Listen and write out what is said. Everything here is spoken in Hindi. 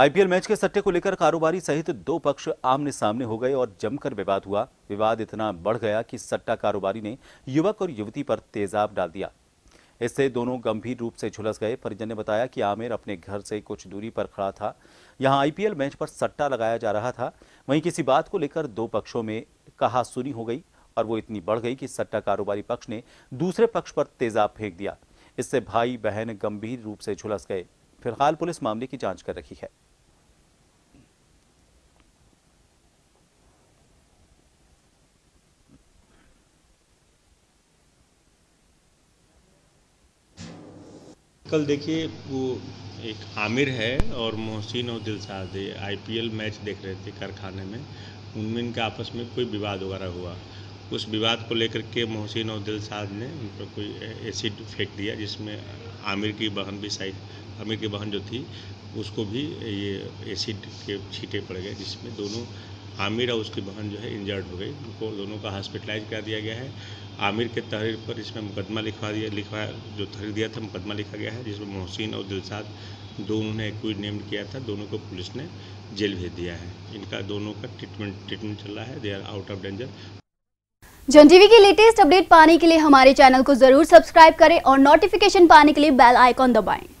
आईपीएल मैच के सट्टे को लेकर कारोबारी सहित दो पक्ष आमने सामने हो गए और जमकर विवाद हुआ। विवाद इतना बढ़ गया कि सट्टा कारोबारी ने युवक और युवती पर तेजाब डाल दिया। इससे दोनों गंभीर रूप से झुलस गए। परिजन ने बताया कि आमिर अपने घर से कुछ दूरी पर खड़ा था। यहां आईपीएल मैच पर सट्टा लगाया जा रहा था। वहीं किसी बात को लेकर दो पक्षों में कहासुनी हो गई और वो इतनी बढ़ गई कि सट्टा कारोबारी पक्ष ने दूसरे पक्ष पर तेजाब फेंक दिया। इससे भाई बहन गंभीर रूप से झुलस गए। फिलहाल पुलिस मामले की जांच कर रही है। कल देखिए वो एक आमिर है और मोहसिन और दिलशाद आईपीएल मैच देख रहे थे कारखाने में। उनमें इनका आपस में कोई विवाद वगैरह हुआ। उस विवाद को लेकर के मोहसिन और दिलशाद ने उन पर कोई एसिड फेंक दिया, जिसमें आमिर की बहन जो थी उसको भी ये एसिड के छींटे पड़ गए, जिसमें दोनों आमिर और उसकी बहन जो है इंजर्ड हो गई। उनको दोनों का हॉस्पिटलाइज करा दिया गया है। आमिर के तहरीर पर इसमें मुकदमा जो तहरीर दिया था मुकदमा लिखा गया है, जिसमें मोहसिन और दिलशाद दोनों ने एक्विट नेम्ड किया था। दोनों को पुलिस ने जेल भेज दिया है। इनका दोनों का ट्रीटमेंट चल रहा है। They are out of danger. Jan TV की लेटेस्ट अपडेट पाने के लिए हमारे चैनल को जरूर सब्सक्राइब करें और नोटिफिकेशन पाने के लिए बेल आइकॉन दबाएं।